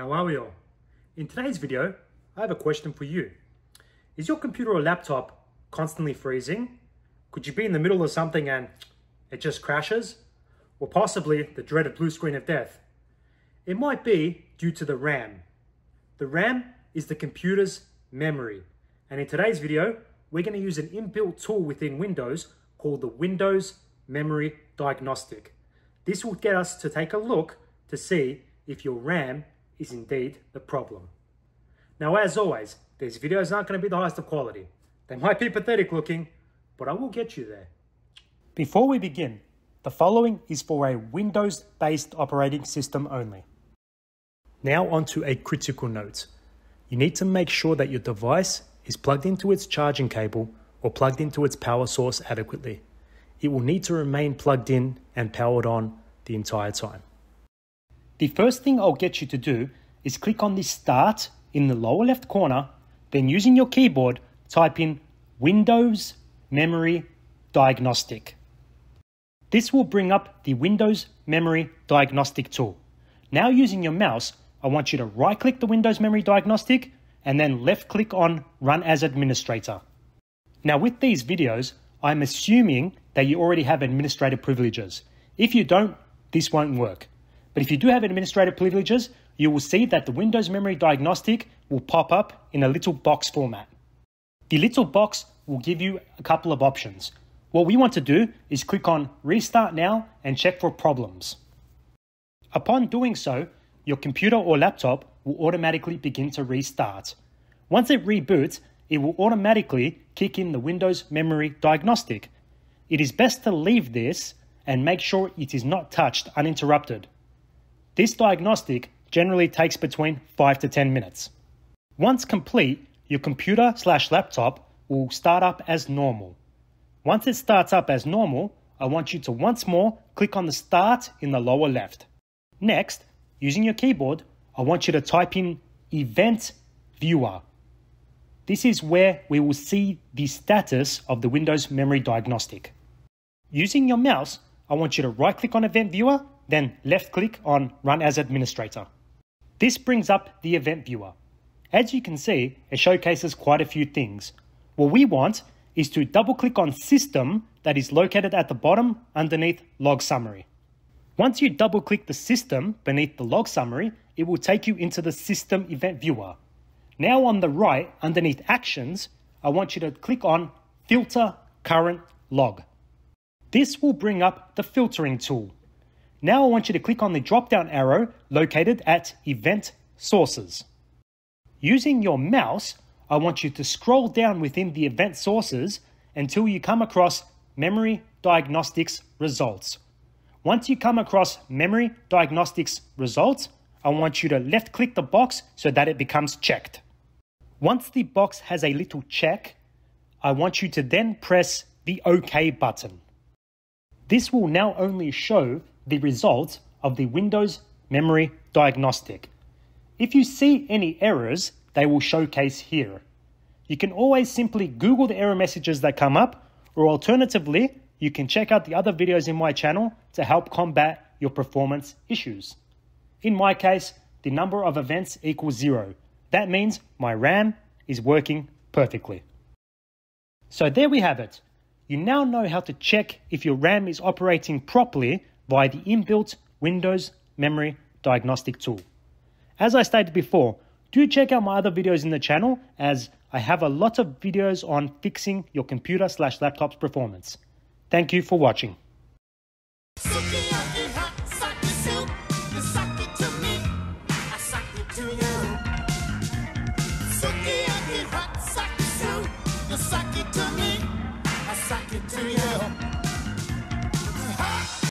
How are we all? In today's video, I have a question for you. Is your computer or laptop constantly freezing? Could you be in the middle of something and it just crashes? Or possibly the dreaded blue screen of death? It might be due to the RAM. The RAM is the computer's memory. And in today's video, we're going to use an inbuilt tool within Windows called the Windows Memory Diagnostic. This will get us to take a look to see if your RAM is indeed the problem. Now, as always, these videos aren't going to be the highest of quality. They might be pathetic looking, but I will get you there. Before we begin, the following is for a Windows-based operating system only. Now onto a critical note. You need to make sure that your device is plugged into its charging cable or plugged into its power source adequately. It will need to remain plugged in and powered on the entire time. The first thing I'll get you to do is click on this Start in the lower left corner, then using your keyboard, type in Windows Memory Diagnostic. This will bring up the Windows Memory Diagnostic tool. Now using your mouse, I want you to right-click the Windows Memory Diagnostic and then left-click on Run as Administrator. Now with these videos, I'm assuming that you already have administrator privileges. If you don't, this won't work. But if you do have administrator privileges, you will see that the Windows Memory Diagnostic will pop up in a little box format. The little box will give you a couple of options. What we want to do is click on Restart Now and check for problems. Upon doing so, your computer or laptop will automatically begin to restart. Once it reboots, it will automatically kick in the Windows Memory Diagnostic. It is best to leave this and make sure it is not touched uninterrupted. This diagnostic generally takes between 5 to 10 minutes. Once complete, your computer/laptop will start up as normal. Once it starts up as normal, I want you to once more click on the Start in the lower left. Next, using your keyboard, I want you to type in Event Viewer. This is where we will see the status of the Windows Memory Diagnostic. Using your mouse, I want you to right-click on Event Viewer, then left-click on Run as Administrator. This brings up the Event Viewer. As you can see, it showcases quite a few things. What we want is to double-click on System that is located at the bottom underneath Log Summary. Once you double-click the system beneath the Log Summary, it will take you into the System Event Viewer. Now on the right, underneath Actions, I want you to click on Filter Current Log. This will bring up the filtering tool. Now I want you to click on the drop-down arrow located at Event Sources. Using your mouse, I want you to scroll down within the Event Sources until you come across Memory Diagnostics Results. Once you come across Memory Diagnostics Results, I want you to left-click the box so that it becomes checked. Once the box has a little check, I want you to then press the OK button. This will now only show the results of the Windows Memory Diagnostic. If you see any errors, they will showcase here. You can always simply Google the error messages that come up, or alternatively, you can check out the other videos in my channel to help combat your performance issues. In my case, the number of events equals 0. That means my RAM is working perfectly. So there we have it. You now know how to check if your RAM is operating properly via the inbuilt Windows Memory Diagnostic tool. As I stated before, do check out my other videos in the channel, as I have a lot of videos on fixing your computer/laptop's performance. Thank you for watching.